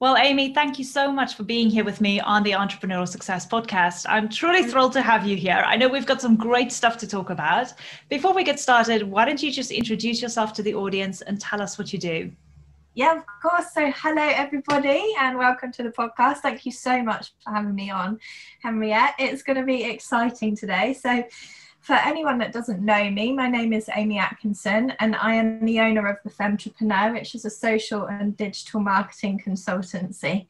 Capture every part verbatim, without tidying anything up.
Well, Amy, thank you so much for being here with me on the Entrepreneurial Success Podcast. I'm truly thrilled to have you here. I know we've got some great stuff to talk about. Before we get started, why don't you just introduce yourself to the audience and tell us what you do? Yeah, of course. So hello, everybody, and welcome to the podcast. Thank you so much for having me on, Henriette. It's going to be exciting today. So for anyone that doesn't know me, my name is Amy Atkinson, and I am the owner of The Femtrepreneur, which is a social and digital marketing consultancy.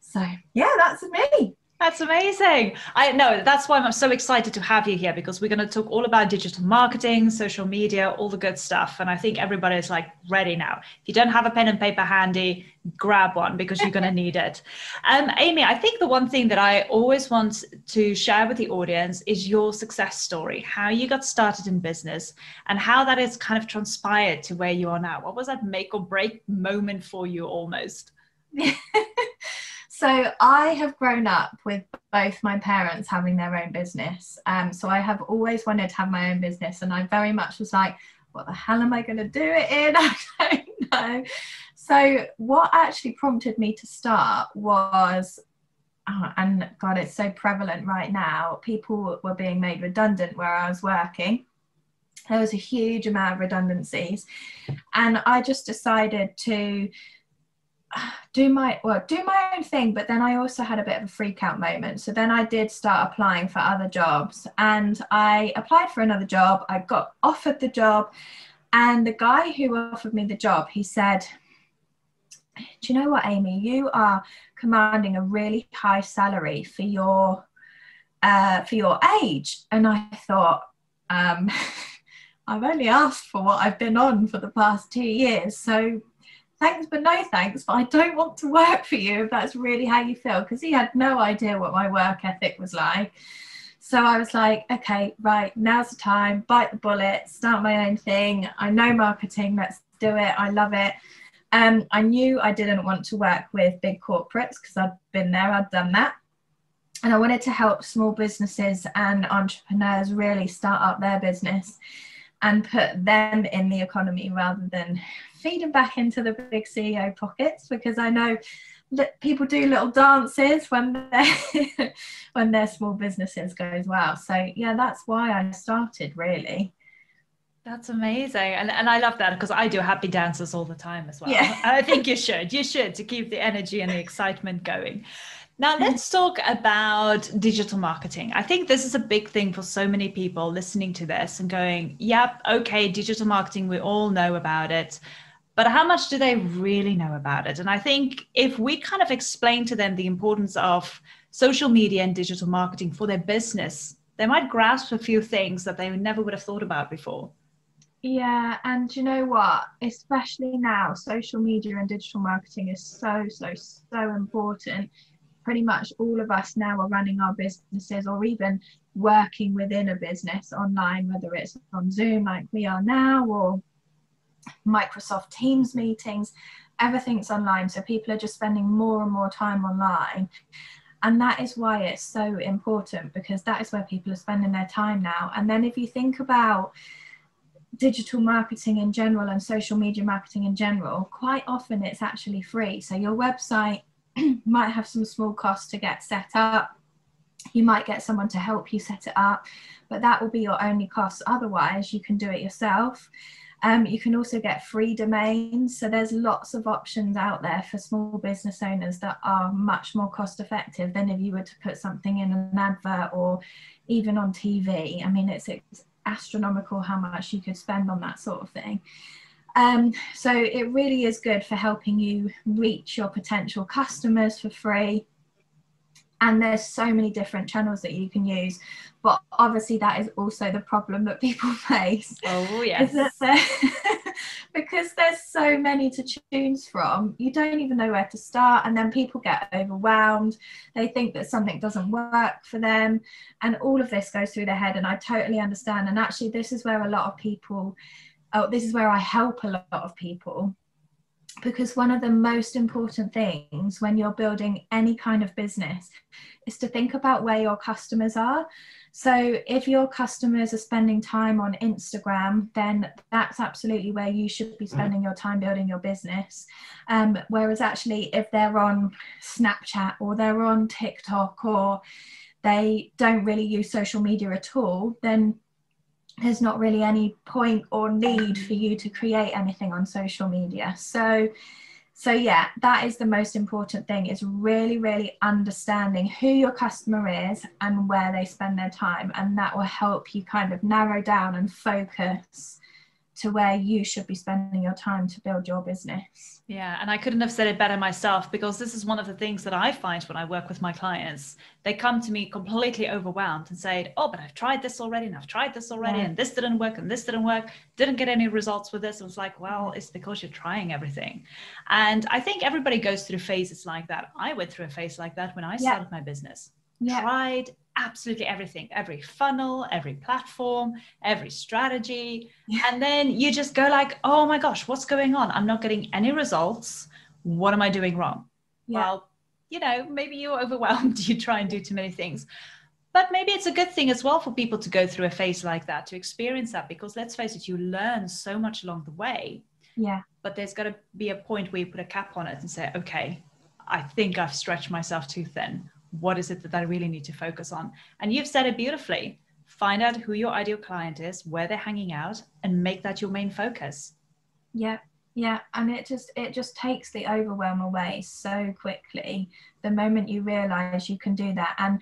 So yeah, that's me. That's amazing. I know that's why I'm so excited to have you here, because we're going to talk all about digital marketing, social media, all the good stuff. And I think everybody's like ready now. If you don't have a pen and paper handy, grab one because you're going to need it. Um, Amy, I think the one thing that I always want to share with the audience is your success story, how you got started in business and how that has kind of transpired to where you are now. What was that make or break moment for you almost? So I have grown up with both my parents having their own business. Um, so I have always wanted to have my own business, and I very much was like, what the hell am I going to do it in? I don't know. So what actually prompted me to start was, oh, and God, it's so prevalent right now, people were being made redundant where I was working. There was a huge amount of redundancies, and I just decided to do my well do my own thing. But then I also had a bit of a freak out moment, so then I did start applying for other jobs, and I applied for another job. I got offered the job, and the guy who offered me the job, he said, do you know what, Amy, you are commanding a really high salary for your uh for your age. And I thought, um I've only asked for what I've been on for the past two years, so thanks but no thanks, but I don't want to work for you if that's really how you feel, because he had no idea what my work ethic was like. So I was like, okay, right, now's the time, bite the bullet, start my own thing. I know marketing, let's do it, I love it. Um, I knew I didn't want to work with big corporates because I'd been there, I'd done that. And I wanted to help small businesses and entrepreneurs really start up their business and put them in the economy rather than feeding back into the big C E O pockets, because I know that people do little dances when they're when their small businesses go as well. So yeah, that's why I started, really. That's amazing. And, and I love that, because I do happy dances all the time as well. Yeah. I think you should, you should, to keep the energy and the excitement going. Now let's talk about digital marketing. I think this is a big thing for so many people listening to this and going, yep, okay, digital marketing, we all know about it, but how much do they really know about it? And I think if we kind of explain to them the importance of social media and digital marketing for their business, they might grasp a few things that they never would have thought about before. Yeah, and you know what, especially now, social media and digital marketing is so, so, so important. Pretty much all of us now are running our businesses or even working within a business online, whether it's on Zoom like we are now or Microsoft Teams meetings, everything's online. So people are just spending more and more time online. And that is why it's so important, because that is where people are spending their time now. And then if you think about digital marketing in general and social media marketing in general, quite often it's actually free. So your website might have some small cost to get set up. You might get someone to help you set it up, but that will be your only cost. Otherwise, you can do it yourself. Um, you can also get free domains. So there's lots of options out there for small business owners that are much more cost effective than if you were to put something in an advert or even on T V. I mean, it's, it's astronomical how much you could spend on that sort of thing. Um, so it really is good for helping you reach your potential customers for free. And there's so many different channels that you can use. But obviously that is also the problem that people face. Oh, yes. Is that because there's so many to choose from, you don't even know where to start. And then people get overwhelmed. They think that something doesn't work for them. And all of this goes through their head. And I totally understand. And actually, this is where a lot of people... Oh, this is where I help a lot of people, because one of the most important things when you're building any kind of business is to think about where your customers are. So if your customers are spending time on Instagram, then that's absolutely where you should be spending your time building your business. Um, whereas actually if they're on Snapchat or they're on TikTok or they don't really use social media at all, then there's not really any point or need for you to create anything on social media. So, so yeah, that is the most important thing, is really, really understanding who your customer is and where they spend their time. And that will help you kind of narrow down and focus to where you should be spending your time to build your business. Yeah, and I couldn't have said it better myself, because this is one of the things that I find when I work with my clients. They come to me completely overwhelmed and say, oh, but I've tried this already and I've tried this already yeah. and this didn't work and this didn't work, didn't get any results with this. And it's like, well, it's because you're trying everything. And I think everybody goes through phases like that. I went through a phase like that when I started yeah. my business. Yeah. Tried absolutely everything, every funnel, every platform, every strategy. Yeah. And then you just go like, oh my gosh, what's going on? I'm not getting any results. What am I doing wrong? Yeah. Well, you know, maybe you're overwhelmed. You try and do too many things. But maybe it's a good thing as well for people to go through a phase like that, to experience that, because let's face it, you learn so much along the way. Yeah. But there's got to be a point where you put a cap on it and say, okay, I think I've stretched myself too thin. What is it that I really need to focus on? And you've said it beautifully. Find out who your ideal client is, where they're hanging out, and make that your main focus. Yeah, yeah. And it just it just takes the overwhelm away so quickly, the moment you realize you can do that. And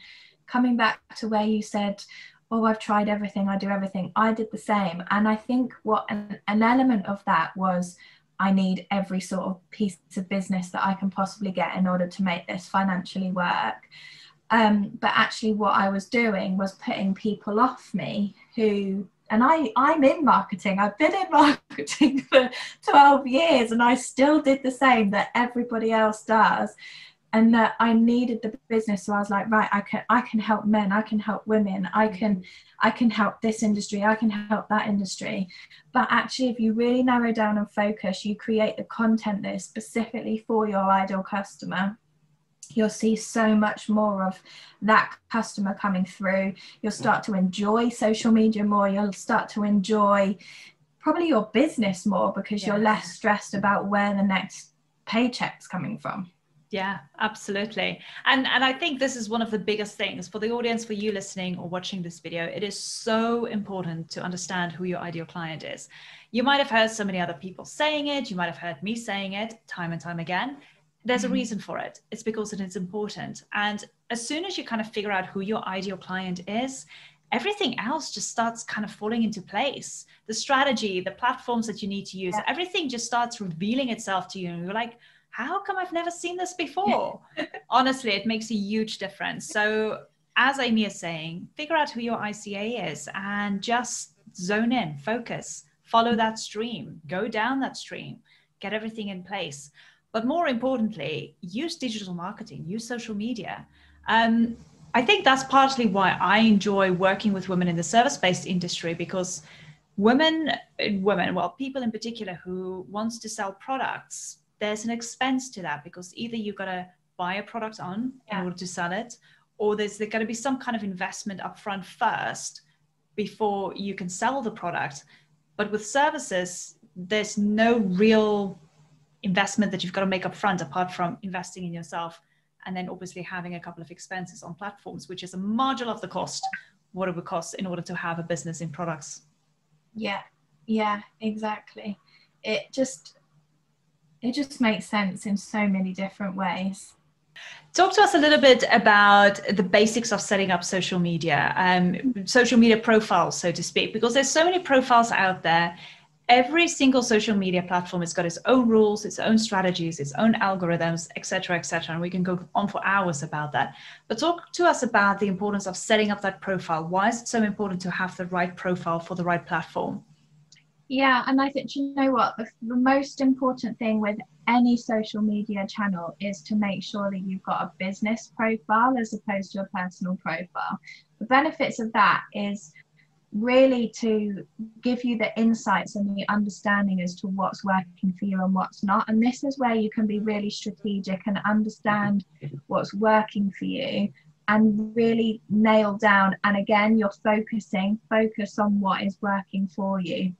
coming back to where you said, oh, I've tried everything, I do everything. I did the same. And I think what an, an element of that was, I need every sort of piece of business that I can possibly get in order to make this financially work. Um, but actually what I was doing was putting people off me who, and I, I'm in marketing, I've been in marketing for twelve years and I still did the same that everybody else does. And that I needed the business. So I was like, right, I can, I can help men, I can help women, I can, I can help this industry, I can help that industry. But actually, if you really narrow down and focus, you create the content that is specifically for your ideal customer, you'll see so much more of that customer coming through. You'll start to enjoy social media more, you'll start to enjoy probably your business more, because yeah. you're less stressed about where the next paycheck's coming from. Yeah, absolutely. And and I think this is one of the biggest things for the audience, for you listening or watching this video. It is so important to understand who your ideal client is. You might have heard so many other people saying it. You might have heard me saying it time and time again. There's mm-hmm. a reason for it. It's because it is important. And as soon as you kind of figure out who your ideal client is, everything else just starts kind of falling into place. The strategy, the platforms that you need to use, yeah. everything just starts revealing itself to you. And you're like, how come I've never seen this before? Honestly, it makes a huge difference. So as Amy is saying, figure out who your I C A is and just zone in, focus, follow that stream, go down that stream, get everything in place. But more importantly, use digital marketing, use social media. Um, I think that's partly why I enjoy working with women in the service-based industry, because women, women, well, people in particular who wants to sell products, there's an expense to that, because either you've got to buy a product on yeah. in order to sell it, or there's there got to be some kind of investment upfront first before you can sell the product. But with services, there's no real investment that you've got to make upfront, apart from investing in yourself and then obviously having a couple of expenses on platforms, which is a marginal of the cost, what it would cost in order to have a business in products. Yeah, yeah, exactly. It just... It just makes sense in so many different ways. Talk to us a little bit about the basics of setting up social media, um, social media profiles, so to speak, because there's so many profiles out there. Every single social media platform has got its own rules, its own strategies, its own algorithms, et cetera, et cetera. And we can go on for hours about that. But talk to us about the importance of setting up that profile. Why is it so important to have the right profile for the right platform? Yeah, and I think, you know what, the, the most important thing with any social media channel is to make sure that you've got a business profile as opposed to a personal profile. The benefits of that is really to give you the insights and the understanding as to what's working for you and what's not. And this is where you can be really strategic and understand what's working for you and really nail down. And again, you're focusing, focus on what is working for you.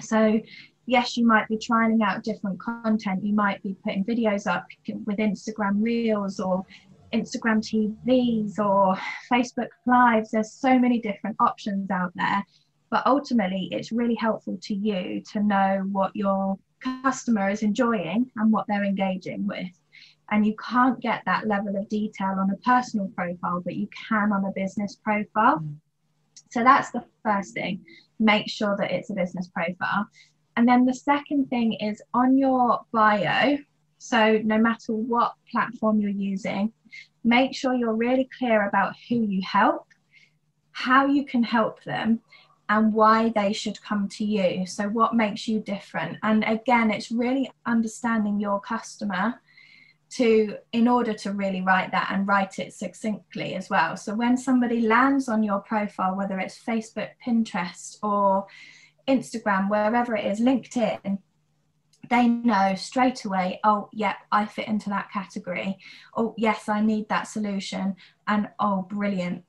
So yes, you might be trying out different content. You might be putting videos up with Instagram Reels or Instagram T Vs or Facebook Lives. There's so many different options out there, but ultimately it's really helpful to you to know what your customer is enjoying and what they're engaging with. And you can't get that level of detail on a personal profile, but you can on a business profile. So that's the first thing, make sure that it's a business profile. And then the second thing is on your bio. So no matter what platform you're using, make sure you're really clear about who you help, how you can help them, and why they should come to you. So what makes you different? And again, it's really understanding your customer to, in order to really write that and write it succinctly as well. So when somebody lands on your profile, whether it's Facebook, Pinterest, or Instagram, wherever it is, LinkedIn, they know straight away, oh, yep, I fit into that category. Oh, yes, I need that solution. And oh, brilliant.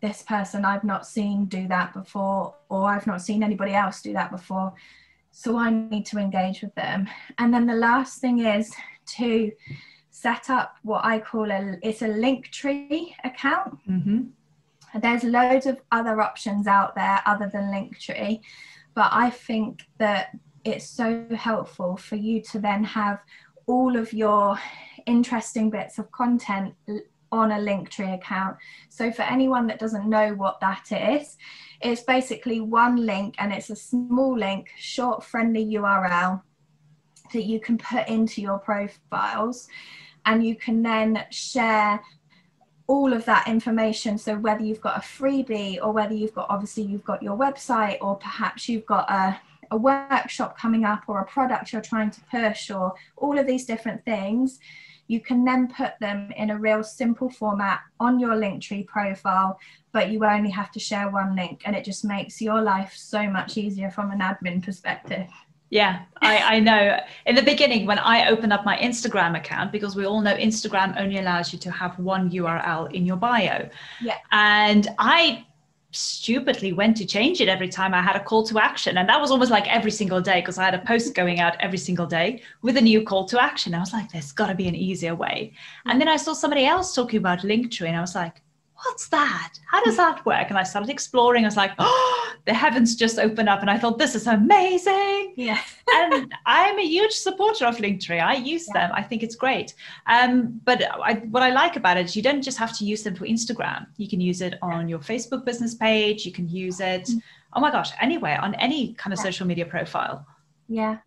This person I've not seen do that before, or I've not seen anybody else do that before. So I need to engage with them. And then the last thing is to set up what I call a, it's a Linktree account. Mm-hmm. There's loads of other options out there other than Linktree, but I think that it's so helpful for you to then have all of your interesting bits of content on a Linktree account. So for anyone that doesn't know what that is, it's basically one link, and it's a small link, short, friendly U R L that you can put into your profiles, and you can then share all of that information. So whether you've got a freebie, or whether you've got, obviously you've got your website, or perhaps you've got a a workshop coming up, or a product you're trying to push, or all of these different things, you can then put them in a real simple format on your Linktree profile, but you only have to share one link, and it just makes your life so much easier from an admin perspective. Yeah, I, I know. In the beginning, when I opened up my Instagram account, because we all know Instagram only allows you to have one U R L in your bio. Yeah. And I stupidly went to change it every time I had a call to action, and that was almost like every single day, because I had a post going out every single day with a new call to action. I was like, there's got to be an easier way. And then I saw somebody else talking about Linktree, and I was like, what's that? How does that work? And I started exploring. I was like, oh, the heavens just opened up, and I thought, this is amazing. Yeah. And I'm a huge supporter of Linktree. I use yeah. them. I think it's great. Um, but I, what I like about it is you don't just have to use them for Instagram. You can use it on your Facebook business page. You can use it, oh my gosh, anywhere, on any kind of yeah. social media profile. Yeah.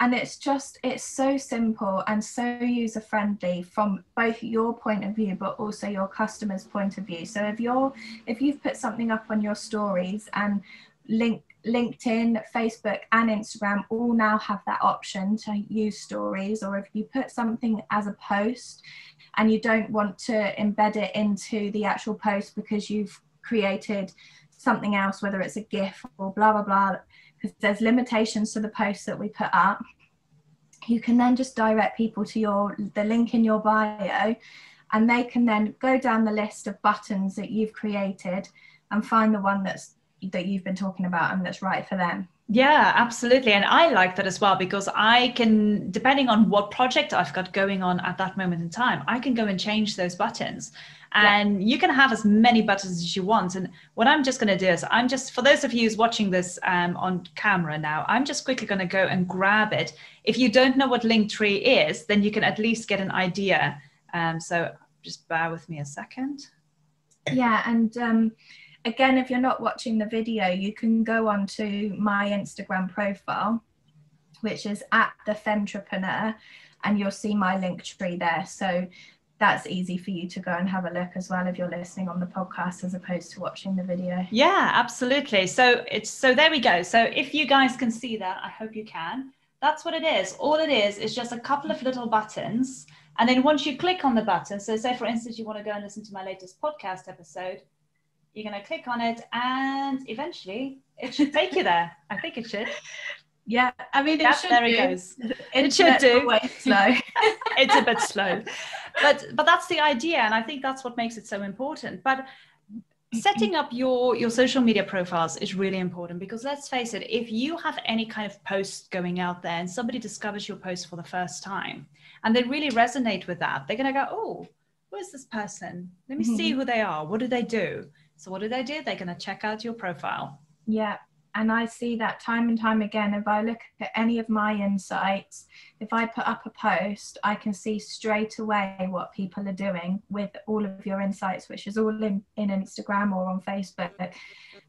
And it's just, it's so simple and so user-friendly from both your point of view, but also your customer's point of view. So if you're, if you've put something up on your stories, and link, LinkedIn, Facebook and Instagram all now have that option to use stories, or if you put something as a post and you don't want to embed it into the actual post because you've created something else, whether it's a GIF or blah, blah, blah, because there's limitations to the posts that we put up, you can then just direct people to your the link in your bio, and they can then go down the list of buttons that you've created and find the one that's that you've been talking about and that's right for them. Yeah, absolutely. And I like that as well, because I can, depending on what project I've got going on at that moment in time, I can go and change those buttons. And yeah. you can have as many buttons as you want. And what I'm just going to do is I'm just, for those of you who's watching this um, on camera now, I'm just quickly going to go and grab it. If you don't know what Linktree is, then you can at least get an idea. Um, so just bear with me a second. Yeah. And um, again, if you're not watching the video, you can go onto my Instagram profile, which is at The Femtrepreneur, and you'll see my Linktree there. So that's easy for you to go and have a look as well if you're listening on the podcast as opposed to watching the video. Yeah, absolutely. So it's so there we go. So if you guys can see that, I hope you can. That's what it is. All it is is just a couple of little buttons. And then once you click on the button, so say for instance, you want to go and listen to my latest podcast episode, You're going to click on it and eventually it should take you there. I think it should. Yeah, I mean, it yep, should there do. It goes. It should do. Slow. It's a bit slow. But but that's the idea. And I think that's what makes it so important. But setting up your, your social media profiles is really important, because let's face it, if you have any kind of post going out there and somebody discovers your post for the first time and they really resonate with that, they're going to go, oh, who is this person? Let me mm-hmm. see who they are. What do they do? So what do they do? They're going to check out your profile. Yeah. And I see that time and time again. If I look at any of my insights, if I put up a post, I can see straight away what people are doing with all of your insights, which is all in, in Instagram or on Facebook.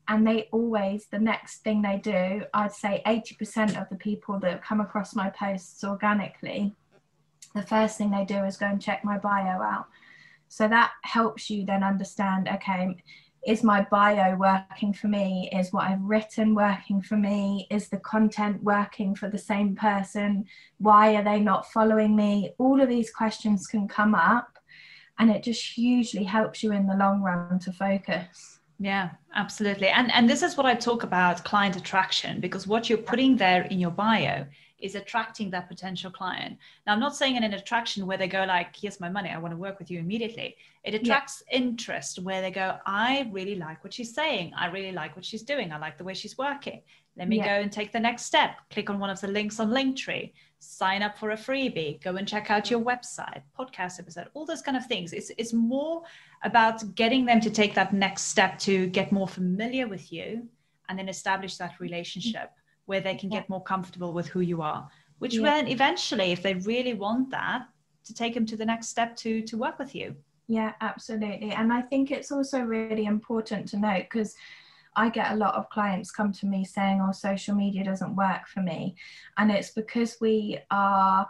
And they always, the next thing they do, I'd say eighty percent of the people that come across my posts organically, the first thing they do is go and check my bio out. So that helps you then understand, okay, is my bio working for me? Is what I've written working for me? Is the content working for the same person? Why are they not following me? All of these questions can come up, and it just hugely helps you in the long run to focus. Yeah, absolutely. And, and this is what I talk about client attraction, because what you're putting there in your bio is attracting that potential client. Now, I'm not saying in an attraction where they go like, here's my money, I want to work with you immediately. It attracts yeah. interest where they go, I really like what she's saying. I really like what she's doing. I like the way she's working. Let me yeah. go and take the next step. Click on one of the links on Linktree, sign up for a freebie, go and check out your website, podcast episode, all those kind of things. It's, it's more about getting them to take that next step to get more familiar with you and then establish that relationship where they can get more comfortable with who you are, which yeah. then eventually, if they really want that, to take them to the next step to, to work with you. Yeah, absolutely. And I think it's also really important to note, because I get a lot of clients come to me saying, oh, social media doesn't work for me. And it's because we are,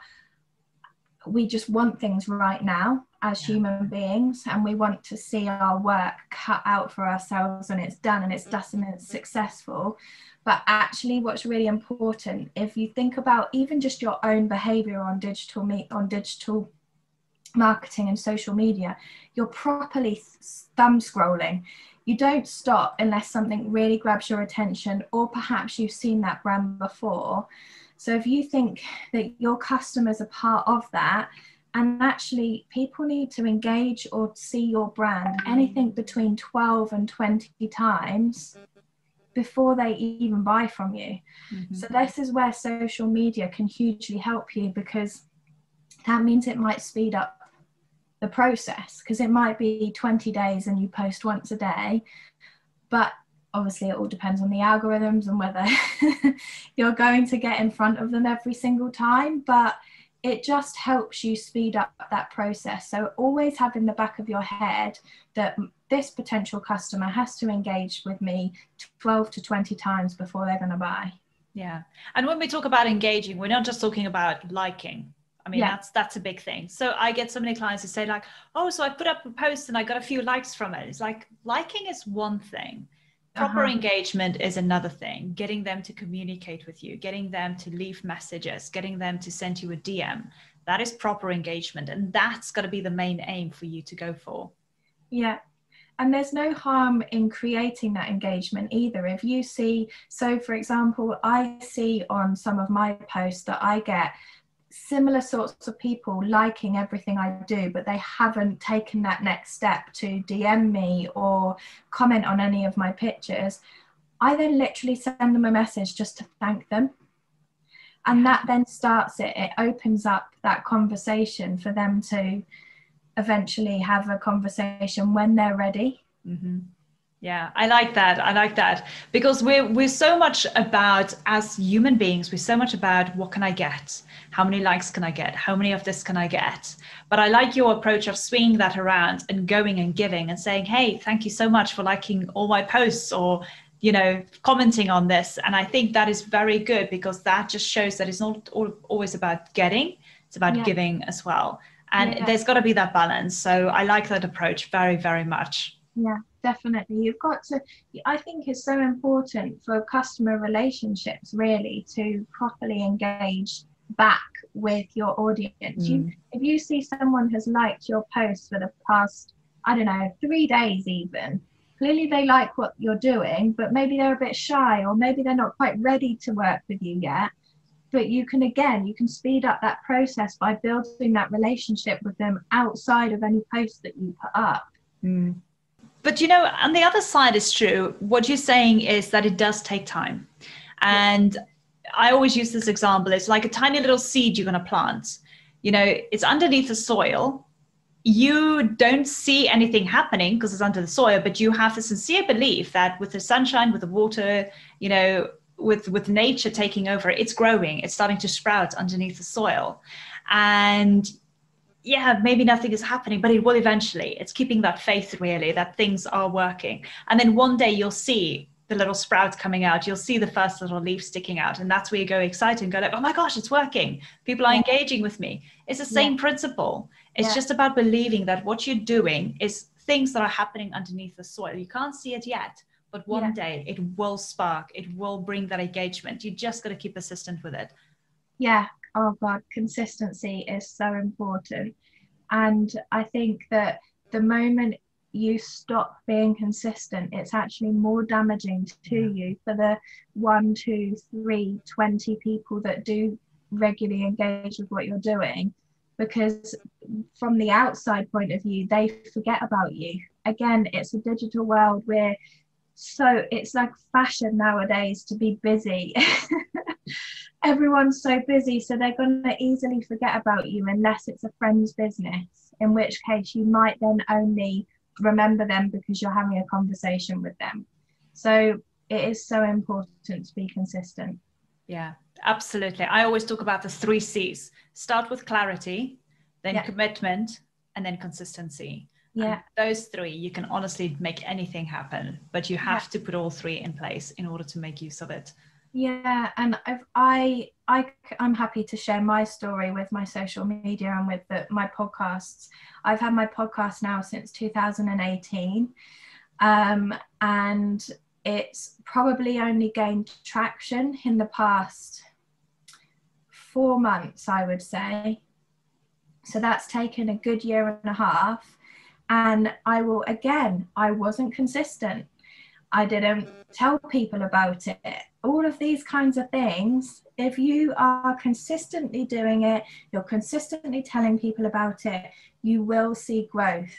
we just want things right now as yeah. human beings, and we want to see our work cut out for ourselves and it's done and it's dusted and it's successful. But actually what's really important, if you think about even just your own behavior on digital me- on digital marketing and social media, you're properly thumb scrolling. You don't stop unless something really grabs your attention, or perhaps you've seen that brand before. So if you think that your customers are part of that, and actually people need to engage or see your brand anything between twelve and twenty times before they even buy from you. Mm-hmm. So this is where social media can hugely help you, because that means it might speed up the process, because it might be twenty days and you post once a day, but obviously it all depends on the algorithms and whether you're going to get in front of them every single time, but it just helps you speed up that process. So always have in the back of your head that this potential customer has to engage with me twelve to twenty times before they're going to buy. Yeah. And when we talk about engaging, we're not just talking about liking. I mean, yeah. that's that's a big thing. So I get so many clients who say like, oh, so I put up a post and I got a few likes from it. It's like, liking is one thing. Proper uh-huh. engagement is another thing. Getting them to communicate with you, getting them to leave messages, getting them to send you a D M. That is proper engagement. And that's got to be the main aim for you to go for. Yeah. And there's no harm in creating that engagement either. If you see, so for example, I see on some of my posts that I get similar sorts of people liking everything I do, but they haven't taken that next step to D M me or comment on any of my pictures. I then literally send them a message just to thank them. And that then starts it. It opens up that conversation for them to eventually have a conversation when they're ready. Mm-hmm. Yeah, I like that. I like that, because we're, we're so much about, as human beings, we're so much about what can I get? How many likes can I get? How many of this can I get? But I like your approach of swinging that around and going and giving and saying, hey, thank you so much for liking all my posts, or, you know, commenting on this. And I think that is very good, because that just shows that it's not all, always about getting, it's about yeah. giving as well. And yeah. there's got to be that balance. So I like that approach very, very much. Yeah, definitely. You've got to, I think it's so important for customer relationships really to properly engage back with your audience. Mm. You, if you see someone has liked your post for the past, I don't know, three days even, Clearly they like what you're doing, but maybe they're a bit shy, or maybe they're not quite ready to work with you yet. But you can, again, you can speed up that process by building that relationship with them outside of any post that you put up. Mm. But, you know, on the other side is true. What you're saying is that it does take time. And I always use this example. It's like a tiny little seed you're going to plant. You know, it's underneath the soil. You don't see anything happening because it's under the soil, but you have a sincere belief that with the sunshine, with the water, you know, with, with nature taking over, it's growing, it's starting to sprout underneath the soil. And yeah, maybe nothing is happening, but it will eventually. It's keeping that faith, really, that things are working. And then one day you'll see the little sprouts coming out, you'll see the first little leaf sticking out. And that's where you go excited and go like, oh my gosh, it's working. People are yeah. engaging with me. It's the same yeah. principle. It's yeah. just about believing that what you're doing is things that are happening underneath the soil. You can't see it yet, but one yeah. day it will spark. It will bring that engagement. You just got to keep persistent with it. Yeah. Oh God, consistency is so important. And I think that the moment you stop being consistent, it's actually more damaging to you for the one, two, three, twenty people that do regularly engage with what you're doing, because from the outside point of view, they forget about you. Again, it's a digital world where so it's like fashion nowadays to be busy. Everyone's so busy, so they're going to easily forget about you unless it's a friend's business, in which case you might then only remember them because you're having a conversation with them. So it is so important to be consistent. Yeah, absolutely. I always talk about the three C's. Start with clarity, then yeah. commitment, and then consistency. Yeah. And those three, you can honestly make anything happen, but you have yeah. to put all three in place in order to make use of it. Yeah, and I've, I, I, I'm happy to share my story with my social media and with the, my podcasts. I've had my podcast now since two thousand eighteen, um, and it's probably only gained traction in the past four months, I would say. So that's taken a good year and a half. And I will, again, I wasn't consistent. I didn't tell people about it. All of these kinds of things, if you are consistently doing it, you're consistently telling people about it, you will see growth.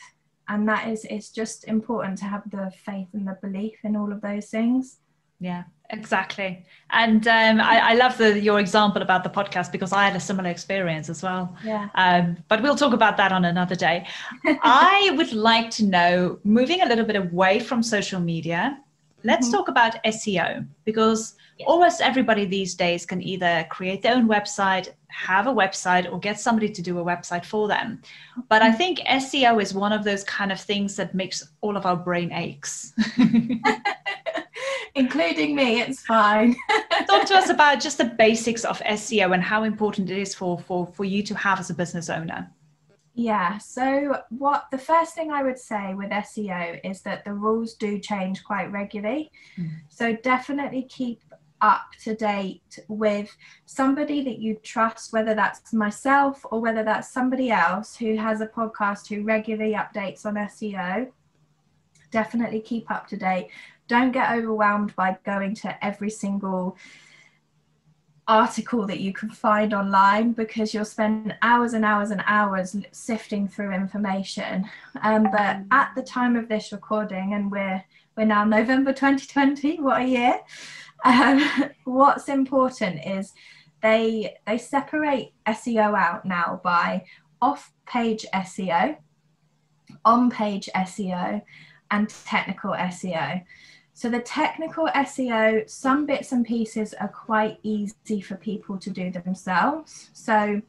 And that is, it's just important to have the faith and the belief in all of those things. Yeah, exactly. And um, I, I love the, your example about the podcast, because I had a similar experience as well. Yeah. Um, but we'll talk about that on another day. I would like to know, moving a little bit away from social media, let's mm-hmm. talk about S E O, because yes. almost everybody these days can either create their own website, have a website, or get somebody to do a website for them. But I think S E O is one of those kind of things that makes all of our brain aches. Including me, it's fine. Talk to us about just the basics of S E O and how important it is for, for, for you to have as a business owner. Yeah, so what the first thing I would say with S E O is that the rules do change quite regularly. Mm. So definitely keep up to date with somebody that you trust, whether that's myself or whether that's somebody else who has a podcast who regularly updates on S E O. Definitely keep up to date. Don't get overwhelmed by going to every single article that you can find online, because you'll spend hours and hours and hours sifting through information. Um, but at the time of this recording, and we're we're now November twenty twenty, what a year. Um, what's important is they they separate S E O out now by off-page S E O, on-page S E O, and technical S E O. So the technical S E O, some bits and pieces are quite easy for people to do themselves. So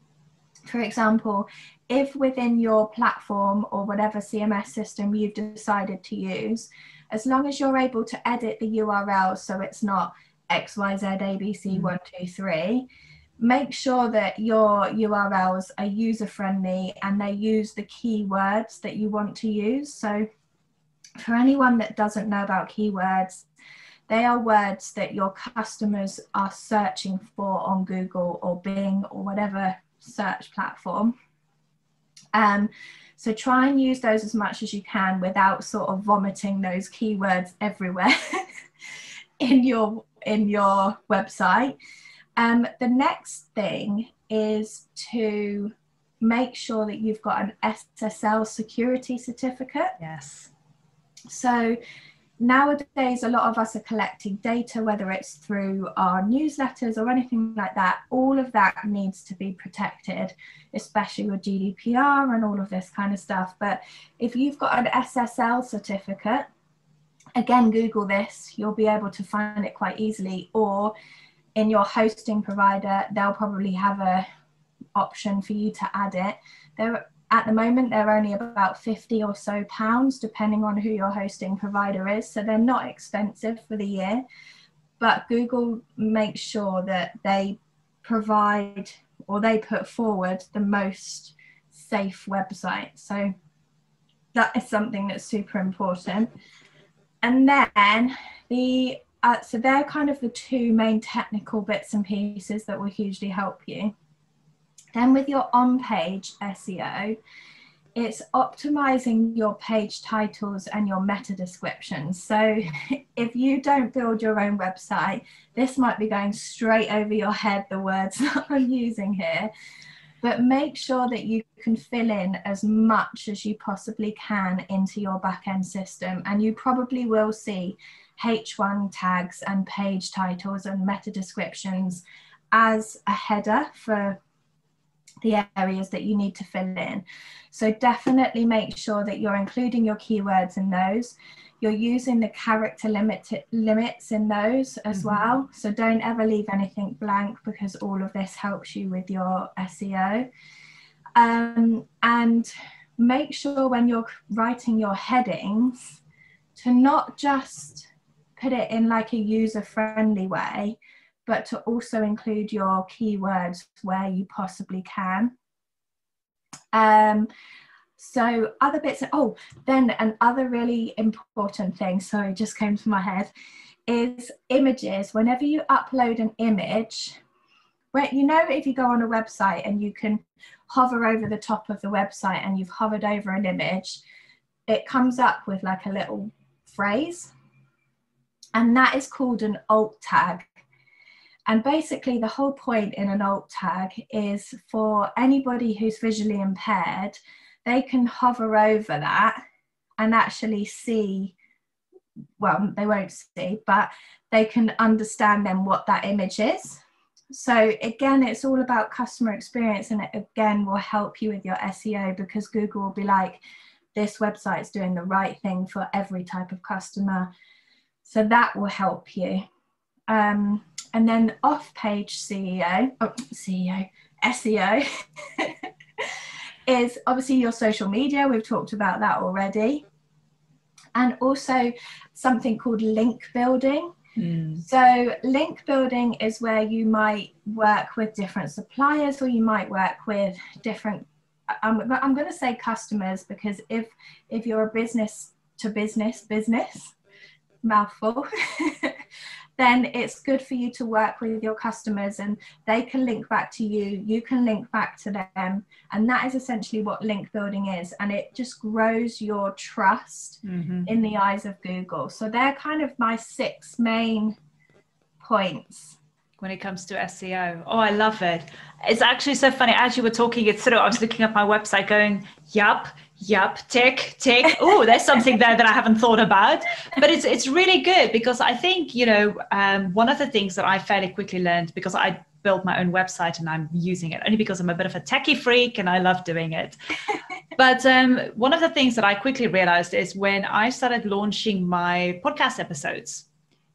for example, if within your platform or whatever C M S system you've decided to use, as long as you're able to edit the U R L, so it's not X Y Z A B C one two three, make sure that your U R Ls are user-friendly and they use the keywords that you want to use. So for anyone that doesn't know about keywords, they are words that your customers are searching for on Google or Bing or whatever search platform. Um, so try and use those as much as you can without sort of vomiting those keywords everywhere in your in your website. Um, the next thing is to make sure that you've got an S S L security certificate. Yes. So nowadays, a lot of us are collecting data, whether it's through our newsletters or anything like that. All of that needs to be protected, especially with G D P R and all of this kind of stuff. But if you've got an S S L certificate, again, Google this, you'll be able to find it quite easily. Or in your hosting provider, they'll probably have a option for you to add it. There, at the moment, they're only about fifty or so pounds, depending on who your hosting provider is. So they're not expensive for the year, but Google makes sure that they provide, or they put forward, the most safe website. So that is something that's super important. And then the, uh, so they're kind of the two main technical bits and pieces that will hugely help you. Then with your on-page S E O, it's optimizing your page titles and your meta descriptions. So if you don't build your own website, this might be going straight over your head, the words that I'm using here, but make sure that you can fill in as much as you possibly can into your back-end system. And you probably will see H one tags and page titles and meta descriptions as a header for the areas that you need to fill in. So definitely make sure that you're including your keywords in those. You're using the character limit limits in those as mm-hmm. well. So don't ever leave anything blank, because all of this helps you with your S E O. Um, and make sure when you're writing your headings to not just put it in like a user-friendly way, but to also include your keywords where you possibly can. Um, so other bits, oh, then another really important thing, sorry, just came to my head, is images. Whenever you upload an image, where, you know, if you go on a website and you can hover over the top of the website and you've hovered over an image, it comes up with like a little phrase, and that is called an alt tag. And basically the whole point in an alt tag is for anybody who's visually impaired, they can hover over that and actually see, well, they won't see, but they can understand then what that image is. So again, it's all about customer experience, and it again will help you with your S E O, because Google will be like, this website's doing the right thing for every type of customer. So that will help you. Um, And then off-page C E O, oh, C E O, S E O is obviously your social media. We've talked about that already. And also something called link building. Mm. So link building is where you might work with different suppliers, or you might work with different, I'm, I'm going to say customers, because if, if you're a business to business business, mouthful, then it's good for you to work with your customers, and they can link back to you, you can link back to them. And that is essentially what link building is. And it just grows your trust mm-hmm. in the eyes of Google. So they're kind of my six main points when it comes to S E O. Oh, I love it. It's actually so funny. As you were talking it through, I was looking up my website going, yup, yup, tick, tick. Oh, there's something there that I haven't thought about. But it's it's really good, because I think, you know, um, one of the things that I fairly quickly learned, because I built my own website and I'm using it only because I'm a bit of a techie freak and I love doing it. But um, one of the things that I quickly realized is when I started launching my podcast episodes,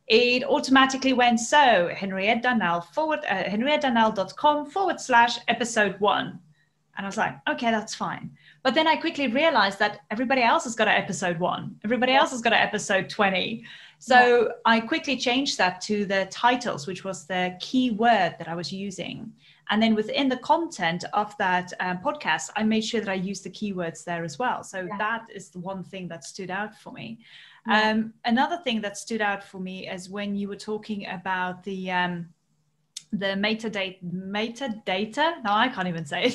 it automatically went, so Henriette Danel forward, uh, henriette danel dot com forward slash episode one. And I was like, okay, that's fine. But then I quickly realized that everybody else has got an episode one. Everybody else has got an episode twenty. So yeah. I quickly changed that to the titles, which was the key word that I was using. And then within the content of that um, podcast, I made sure that I used the keywords there as well. So yeah. that is the one thing that stood out for me. Yeah. Um, another thing that stood out for me is when you were talking about the um, the metadata, metadata. No, I can't even say it.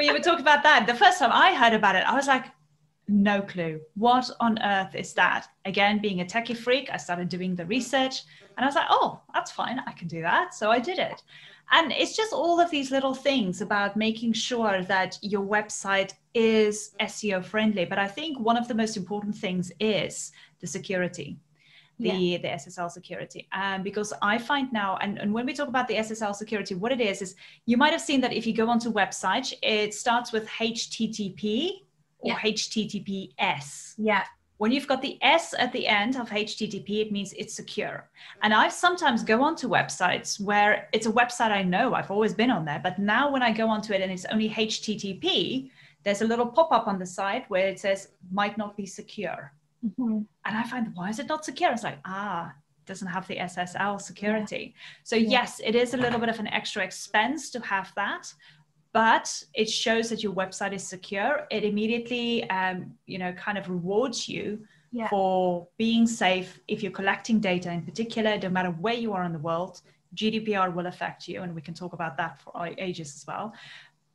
Well, you were talking about that. The first time I heard about it, I was like, no clue. What on earth is that? Again, being a techie freak, I started doing the research and I was like, oh, that's fine. I can do that. So I did it. And it's just all of these little things about making sure that your website is S E O friendly. But I think one of the most important things is the security, the, yeah. the S S L security. Um, because I find now, and, and when we talk about the S S L security, what it is, is you might have seen that if you go onto websites, it starts with H T T P. Or yeah. H T T P S. Yeah. When you've got the S at the end of H T T P, it means it's secure. And I sometimes go onto websites where it's a website I know, I've always been on there, but now when I go onto it and it's only H T T P, there's a little pop-up on the side where it says, might not be secure. Mm-hmm. And I find, why is it not secure? It's like, ah, it doesn't have the S S L security. Yeah. So yeah. yes, it is a little bit of an extra expense to have that, but it shows that your website is secure. It immediately, um, you know, kind of rewards you yeah. for being safe. If you're collecting data in particular, no matter where you are in the world, G D P R will affect you. And we can talk about that for ages as well.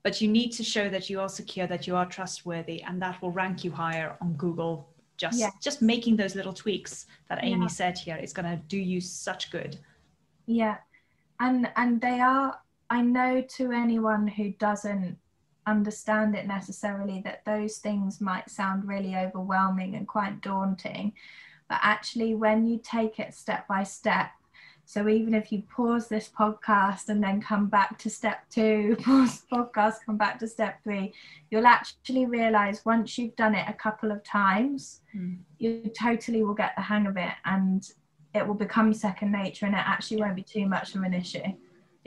But you need to show that you are secure, that you are trustworthy, and that will rank you higher on Google. Just, yeah. just making those little tweaks that Amy yeah. said here is going to do you such good. Yeah. And, and they are... I know to anyone who doesn't understand it necessarily that those things might sound really overwhelming and quite daunting, but actually when you take it step by step, so even if you pause this podcast and then come back to step two, pause the podcast, come back to step three, you'll actually realize once you've done it a couple of times, mm. you totally will get the hang of it and it will become second nature and it actually won't be too much of an issue.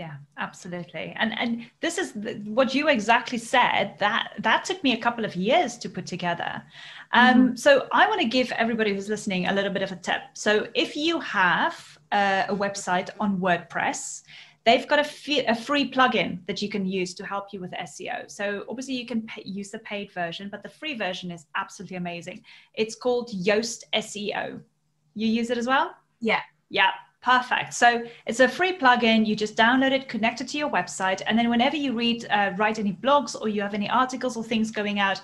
Yeah, absolutely. And and this is the, what you exactly said, that that took me a couple of years to put together. Um, mm-hmm. So I want to give everybody who's listening a little bit of a tip. So if you have a, a website on WordPress, they've got a, fee, a free plugin that you can use to help you with S E O. So obviously you can pay, use the paid version, but the free version is absolutely amazing. It's called Yoast S E O. You use it as well? Yeah. Yeah. Perfect. So it's a free plugin. You just download it, connect it to your website. And then whenever you read, uh, write any blogs or you have any articles or things going out,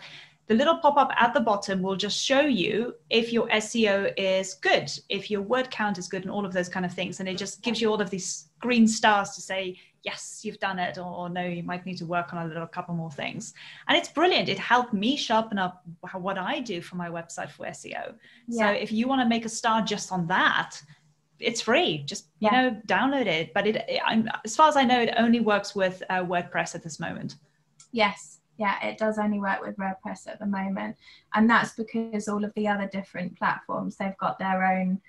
the little pop-up at the bottom will just show you if your S E O is good, if your word count is good and all of those kind of things. And it just gives you all of these green stars to say, yes, you've done it, or, or no, you might need to work on a little couple more things. And it's brilliant. It helped me sharpen up how, what I do for my website for S E O. Yeah. So if you want to make a star just on that, it's free, just, you yeah. know, download it. But it, it I'm, as far as I know, it only works with uh, WordPress at this moment. Yes. Yeah, it does only work with WordPress at the moment. And that's because all of the other different platforms, they've got their own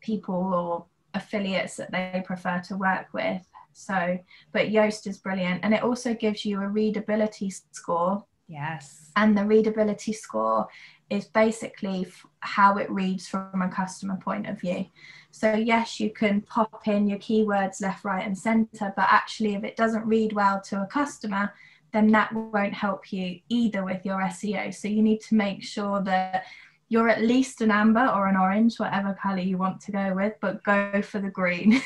people or affiliates that they prefer to work with. So, but Yoast is brilliant. And it also gives you a readability score. Yes. And the readability score is basically f- how it reads from a customer point of view. So yes, you can pop in your keywords left, right and centre, but actually if it doesn't read well to a customer, then that won't help you either with your S E O. So you need to make sure that you're at least an amber or an orange, whatever colour you want to go with, but go for the green.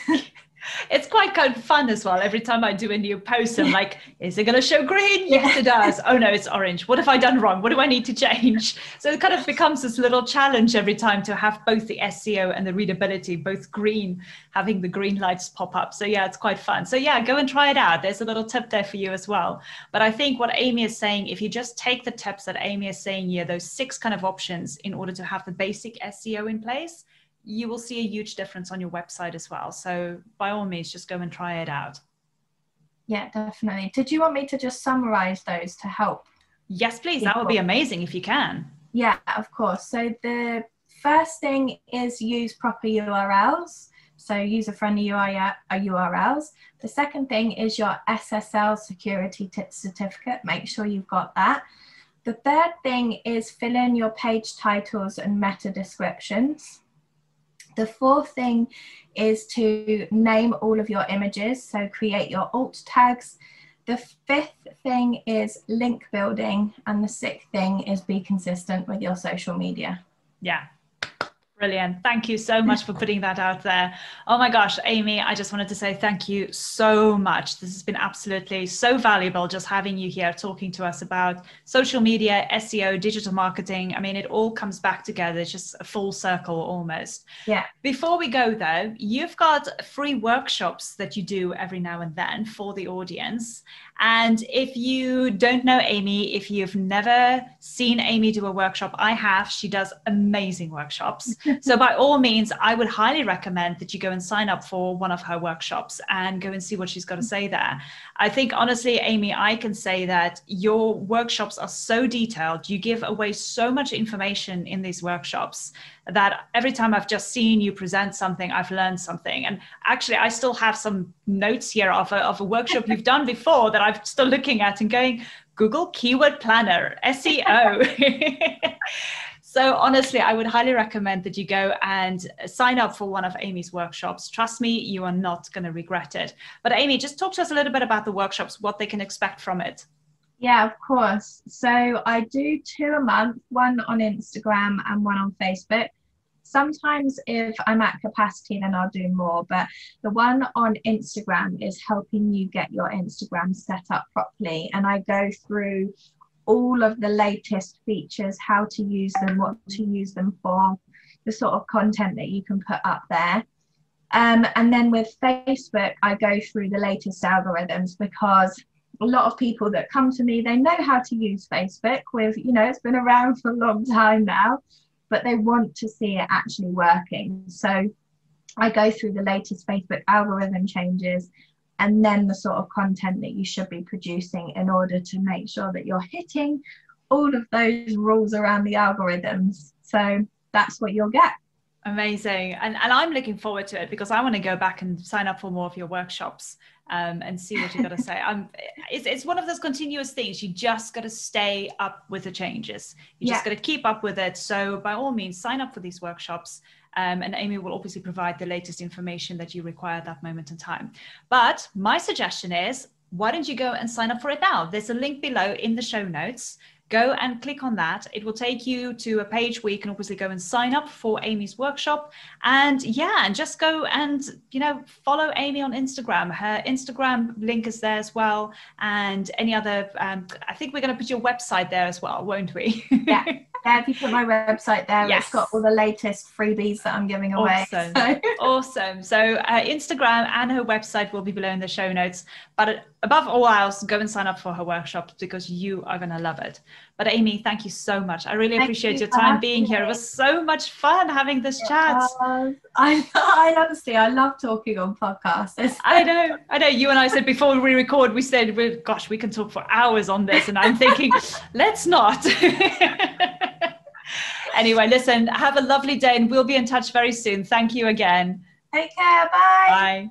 It's quite kind of fun as well. Every time I do a new post, I'm like, is it going to show green? Yes, it does. Oh, no, it's orange. What have I done wrong? What do I need to change? So it kind of becomes this little challenge every time to have both the S E O and the readability, both green, having the green lights pop up. So, yeah, it's quite fun. So, yeah, go and try it out. There's a little tip there for you as well. But I think what Amy is saying, if you just take the tips that Amy is saying here, those six kind of options in order to have the basic S E O in place, you will see a huge difference on your website as well. So by all means, just go and try it out. Yeah, definitely. Did you want me to just summarize those to help? Yes, please. People? That would be amazing if you can. Yeah, of course. So the first thing is use proper U R Ls. So user-friendly U R Ls. The second thing is your S S L security t- certificate. Make sure you've got that. The third thing is fill in your page titles and meta descriptions. The fourth thing is to name all of your images, so create your alt tags. The fifth thing is link building, and the sixth thing is be consistent with your social media. Yeah, Brilliant. Thank you so much for putting that out there. Oh my gosh, Amy, I just wanted to say thank you so much. This has been absolutely so valuable just having you here talking to us about social media, S E O, digital marketing. I mean, it all comes back together. It's just a full circle almost. Yeah. Before we go though, you've got free workshops that you do every now and then for the audience. And if you don't know Amy, if you've never seen Amy do a workshop, I have. She does amazing workshops. So by all means, I would highly recommend that you go and sign up for one of her workshops and go and see what she's got to say there. I think, honestly, Amy, I can say that your workshops are so detailed. You give away so much information in these workshops that every time I've just seen you present something, I've learned something. And actually, I still have some notes here of a, of a workshop you've done before that I'm still looking at and going, Google Keyword Planner, S E O. So honestly, I would highly recommend that you go and sign up for one of Amy's workshops. Trust me, you are not going to regret it. But Amy, just talk to us a little bit about the workshops, what they can expect from it. Yeah, of course. So I do two a month, one on Instagram and one on Facebook. Sometimes if I'm at capacity, then I'll do more. But the one on Instagram is helping you get your Instagram set up properly. And I go through all of the latest features, how to use them, what to use them for, the sort of content that you can put up there. Um, and then with Facebook, I go through the latest algorithms, because a lot of people that come to me, they know how to use Facebook with, you know, it's been around for a long time now, but they want to see it actually working. So I go through the latest Facebook algorithm changes and then the sort of content that you should be producing in order to make sure that you're hitting all of those rules around the algorithms. So that's what you'll get. Amazing. And, and I'm looking forward to it, because I want to go back and sign up for more of your workshops um, and see what you've got to say. I'm, it's, it's one of those continuous things. You just got to stay up with the changes. You yeah. just got to keep up with it. So by all means, sign up for these workshops. Um, and Amy will obviously provide the latest information that you require at that moment in time. But my suggestion is, why don't you go and sign up for it now? There's a link below in the show notes. Go and click on that. It will take you to a page where you can obviously go and sign up for Amy's workshop. And yeah, and just go and, you know, follow Amy on Instagram. Her Instagram link is there as well. And any other, um, I think we're going to put your website there as well, won't we? Yeah. Yeah, if you put my website there, yes. It's got all the latest freebies that I'm giving away. Awesome. So, awesome. so uh, Instagram and her website will be below in the show notes. But above all else, go and sign up for her workshops, because you are going to love it. But Amy, thank you so much. I really thank appreciate you your time being here. It was so much fun having this it chat. Was. I, I honestly, I love talking on podcasts. I know. I know. You and I said before we record, we said, well, gosh, we can talk for hours on this. And I'm thinking, let's not. Anyway, listen, have a lovely day, and we'll be in touch very soon. Thank you again. Take care. Bye. Bye.